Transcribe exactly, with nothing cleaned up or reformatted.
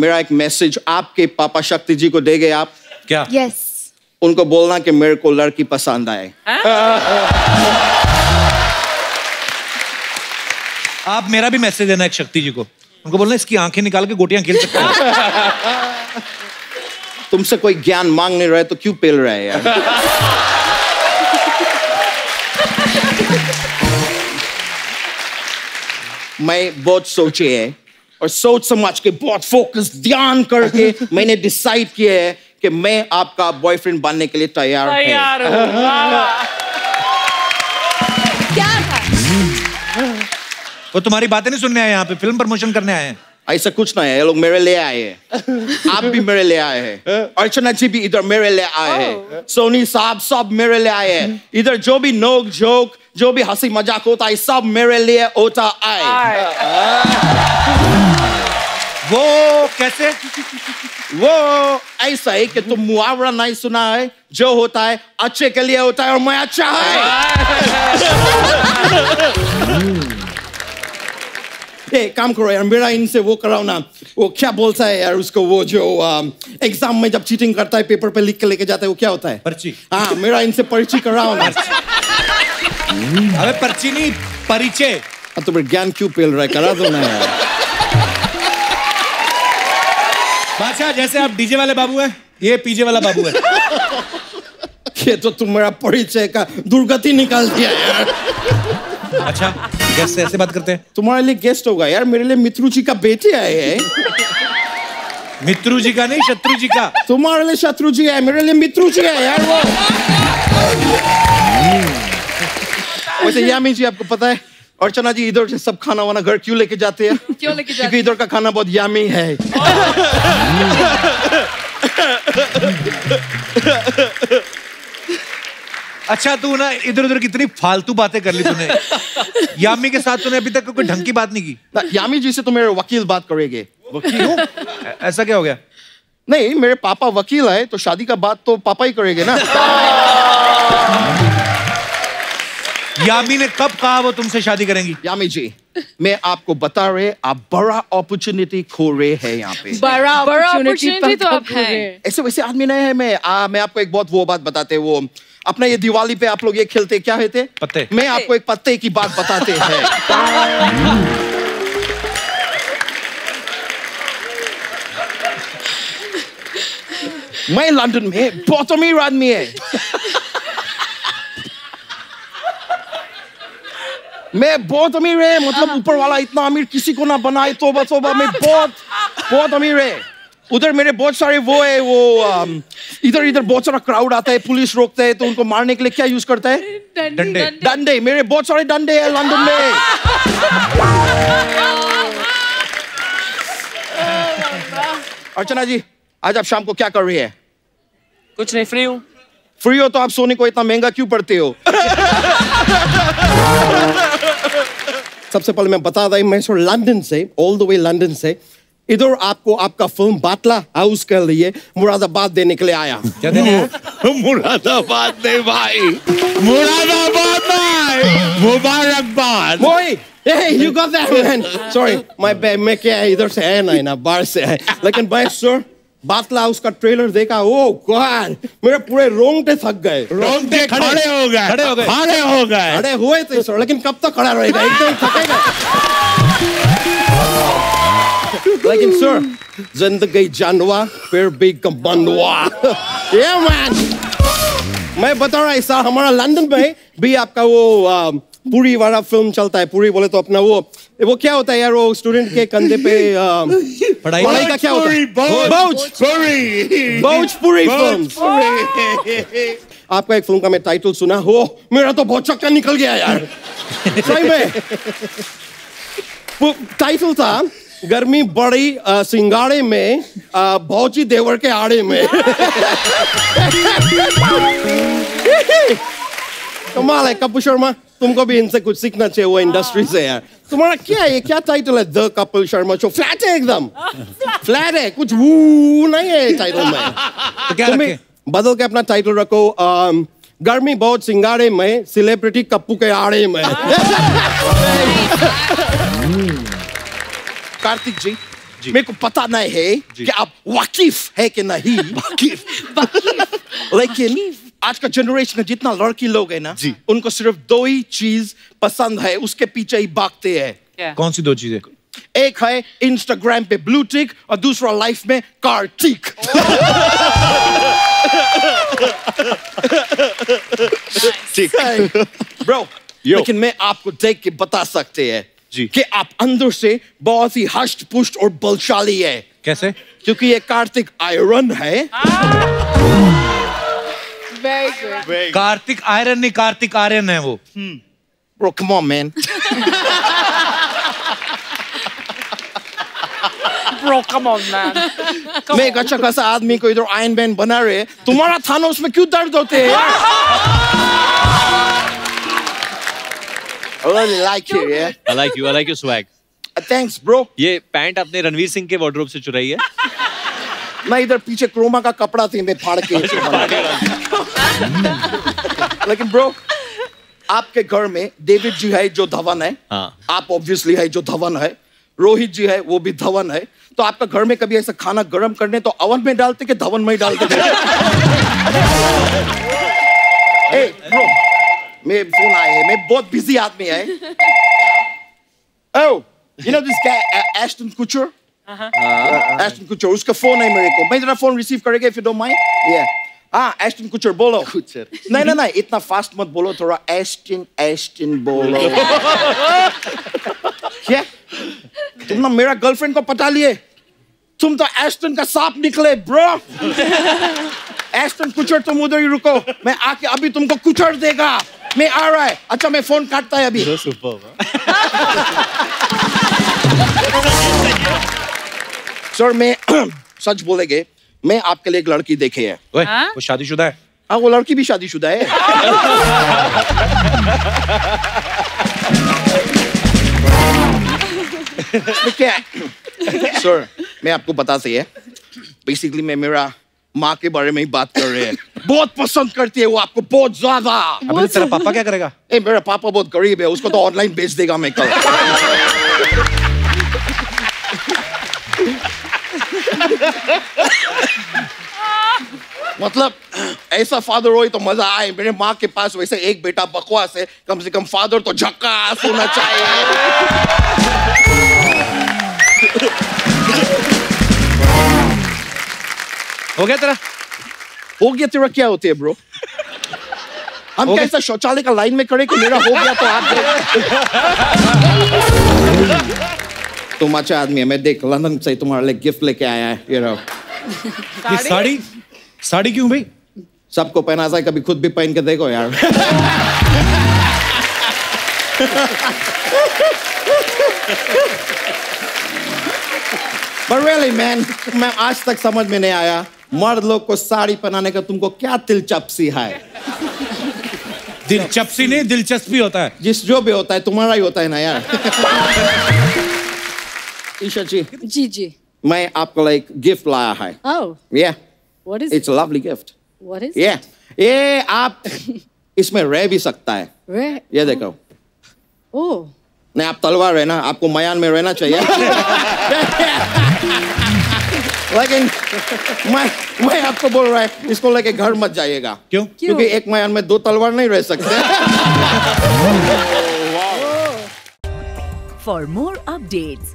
मेरा एक मैसेज आपके पापा शक्ति जी को देंगे आप क्या? Yes. उनको बोलना कि मेरे को लड़की पसंद आए. आप मेरा भी मैसेज देना एक शक्ति जी को. उनको बोलना इसकी आंखें निकाल के गोटियां खेल सकते हैं. तुमसे कोई ज्ञान मांग नहीं रहे तो क्यों पेल रहे यार? मैं बहुत सोचे है और सोच समझ के बहुत फोकस ध्यान करके मैंने डिसाइड किया है कि मैं आपका बॉयफ्रेंड बनने के लिए तैयार हूँ. क्या था? वो तुम्हारी बातें नहीं सुनने आए यहाँ पे, फिल्म प्रमोशन करने आए हैं. ऐसा कुछ नहीं है, ये लोग मेरे लिए आए हैं. आप भी मेरे लिए आए हैं, अर्चना जी भी इधर मेरे लिए आए हैं, सोनी साहब सब मेरे लिए आए हैं. इधर जो भी नोक झोंक, जो भी हंसी मजाक होता है, सब मेरे लिए होता आए. वो कैसे? वो ऐसा है कि तुम मुहावरा नहीं सुना है, जो होता है अच्छे के लिए होता है और मैं अच्छा है. ए, काम करो यार, मेरा इनसे वो कराओ ना. वो क्या बोलता है यार उसको, वो जो एग्जाम में जब चीटिंग करता है, पेपर पे लिख के लेके जाता है, वो क्या होता है? पर्ची. हाँ, मेरा इनसे पर्ची कराओ ना. अबे पर्ची नहीं, परिचय. अब तो मेरे ज्ञान क्यों पेल रहा है, करा दो ना यार. बादशाह, जैसे आप डीजे वाले बाबू है, ये पीजे वाला बाबू है. ये तो तुम मेरा परिचय का दुर्गति निकाल दिया यार. अच्छा, गेस्ट ऐसे बात करते हैं. तुम्हारे लिए गेस्ट होगा यार, मेरे लिए मित्रू जी का बेटे आए हैं. मित्रू जी का नहीं, शत्रु जी का. तुम्हारे लिए शत्रु जी है, मेरे लिए मित्रू जी है यार. वो वैसे यामी जी, आपको पता है अर्चना जी इधर से सब खाना वाना घर क्यों लेके जाते हैं? क्यों लेके जाते? क्योंकि इधर का खाना बहुत यामी है. अच्छा, तू ना इधर उधर कितनी फालतू बातें कर ली तूने. यामी के साथ तूने अभी तक कोई ढंग की बात नहीं की. यामी जी से तो मेरे वकील बात करेंगे. वकील? ऐसा क्या हो गया? नहीं, मेरे पापा वकील है तो शादी का बात तो पापा ही करेंगे ना. यामी ने कब कहा वो तुमसे शादी करेंगी? यामी जी, मैं आपको बता रहे, आप बड़ा अपॉर्चुनिटी खो रहे हैं यहाँ पे. बड़ा अपॉर्चुनिटी तो आप हैं. ऐसे वैसे आदमी नहीं है मैं. आ, मैं आपको एक बहुत वो बात बताते, वो अपना ये दिवाली पे आप लोग ये खेलते क्या है थे? पत्ते. मैं आपको एक पत्ते की बात बताते हैं. मैं लंदन में बहुत अमीर आदमी है. मैं बहुत अमीर है, मतलब ऊपर वाला इतना अमीर किसी को ना बनाए. तोबा तोबा, मैं बहुत बहुत अमीर है. उधर मेरे बहुत सारे वो है, वो इधर इधर बहुत सारा क्राउड आता है, पुलिस रोकता है तो उनको मारने के लिए क्या यूज करता है? डंडे. डंडे, मेरे बहुत सारे डंडे हैं लंदन में. अर्चना जी, आज आप शाम को क्या कर रही है? कुछ नहीं, फ्री हूँ. फ्री हो तो आप सोने को इतना महंगा क्यों पड़ते हो? सबसे पहले मैं बता दूं, मैं लंदन से, ऑल द वे लंदन से इधर आपको आपका फिल्म बाटला हाउस के लिए मुरादाबाद देने के लिए आया. क्या देने? मुरादाबाद नहीं भाई, मुरादाबाद भाई, मुबारकबाद. Hey, you got that man. Sorry, my bad. मैं क्या है इधर से है, नहीं ना बाहर से है. लेकिन भाई सर, बातला उसका ट्रेलर देखा, ओ गॉड, मेरे पूरे रोंगटे थक गए. रोंगटे खड़े हो गए, खड़े हो गए, खड़े हो गए, खड़े हुए थे सर, लेकिन कब तक खड़ा रहेगा, एकदम थकेगा. लेकिन सर, जिंदगी जानवा फिर भी कबंदवा. ये मैन, मैं बता रहा ऐसा हमारा लंदन में भी आपका वो पूरी वाला फिल्म चलता है. पूरी बोले तो अपना वो वो क्या होता है यार, वो स्टूडेंट के कंधे पे पढ़ाई का क्या होता है? भोजपुरी. भोजपुरी फिल्म. आपका एक फिल्म का मैं टाइटल सुना हो, मेरा तो बहुत चक्कर निकल गया यार. सही में टाइटल था गर्मी बड़ी सिंगाड़े में, भौजी देवर के आड़े में. कमाल है कपिल शर्मा, तुमको भी इनसे कुछ सीखना चाहिए वो इंडस्ट्री से यार. तुम्हारा क्या है, क्या टाइटल है? The Kapil Sharma show. Flat है, एकदम फ्लैट है, कुछ वो नहीं है टाइटल में. तो क्या रखें? बदल के अपना टाइटल रखो, गर्मी बहुत सिंगाड़े में, सेलिब्रिटी कप्पू के आड़े में. कार्तिक जी, मेरे को पता नहीं है कि आप वाकिफ है कि नहीं वाकिफ वाकिफ लेकिन आज का जनरेशन जितना लड़की लोग है ना उनको सिर्फ दो ही चीज पसंद है उसके पीछे ही भागते हैं कौन सी दो चीजें एक है इंस्टाग्राम पे ब्लू टिक और दूसरा लाइफ में कार्तिक ठीक है ब्रो लेकिन मैं आपको देख के बता सकते हैं कि आप अंदर से बहुत ही हष्ट पुष्ट और बलशाली है कैसे क्योंकि ये कार्तिक आयरन है कार्तिक आयरन नहीं कार्तिक आर्यन है वो bro come on man bro come on man मैं एक अच्छा खासा आदमी को इधर आयरन मैन बना रहे तुम्हारा थाना उसमें क्यों दर्द होते हैं यार I really like you, yeah. I like you. I like your swag. Thanks, bro. ये पैंट आपने रणवीर सिंह के वार्डरोब से चुराई है? मैं इधर पीछे क्रोमा का कपड़ा थी मैं फाड़ के लेकिन ब्रो आपके घर में डेविड जी है जो धवन है आप ऑब्वियसली है जो धवन है रोहित जी है वो भी धवन है तो आपका घर में कभी ऐसा खाना गर्म करने तो अवन में डालते कि धवन में ही डालते मैं फोन आया है मैं बहुत बिजी आदमी है oh you know this guy uh, Ashton Kutcher uh -huh. uh, Ashton Kutcher उसका फोन है मेरे को मैं जरा फोन रिसीव करेगा if you don't mind yeah हाँ Ashton Kutcher बोलो Kutcher नहीं नहीं नहीं इतना फास्ट मत बोलो थोड़ा Ashton Ashton बोलो क्या तुम ना मेरा गर्लफ्रेंड को पटा लिए तुम तो Ashton का सांप निकले ब्रो Ashton Kutcher तुम उधर ही रुको मैं आके अभी तुमको कुचर देगा मैं आ रहा है अच्छा मैं फोन काटता है अभी सर मैं सच बोलेंगे मैं आपके लिए एक लड़की देखे है वो शादीशुदा है हाँ वो लड़की भी शादीशुदा है क्या सर मैं आपको बता सही है बेसिकली मैं मेरा माँ के बारे में ही बात कर रहे हैं बहुत पसंद करती है वो आपको बहुत ज्यादा अब तेरा पापा क्या करेगा ए मेरा पापा बहुत गरीब है उसको तो ऑनलाइन बेच देगा मैं कल मतलब ऐसा फादर हो तो मजा आए मेरे माँ के पास वैसे एक बेटा बकवास है कम से कम फादर तो झक्कास होना चाहिए हो गया तेरा हो गया तेरा क्या होती है ब्रो हम कैसा शौचालय का लाइन में खड़े कि मेरा हो गया तो आप तुम अच्छा आदमी है मैं देख लंदन से तुम्हारे लिए गिफ्ट लेके आया है ये रहो साड़ी साड़ी क्यों भाई सबको पहना जाए कभी खुद भी पहन के देखो यार But really man मैं आज तक समझ में नहीं आया मर्द लोग को साड़ी पहनाने का तुमको क्या दिलचस्पी है दिलचस्पी नहीं दिलचस्पी होता है जिस जो भी होता है तुम्हारा ही होता है ना यार ईशा जी जी जी मैं आपको लाइक गिफ्ट लाया है oh yeah what is it's a lovely gift what is yeah ये आप इसमें रह भी सकता है रह ये देखो oh नहीं आप तलवार रहना आपको मयान में रहना चाहिए लेकिन मैं मैं आपको बोल रहा है इसको लेके घर मत जाइएगा क्यों क्योंकि एक मयान में दो तलवार नहीं रह सकते For more updates,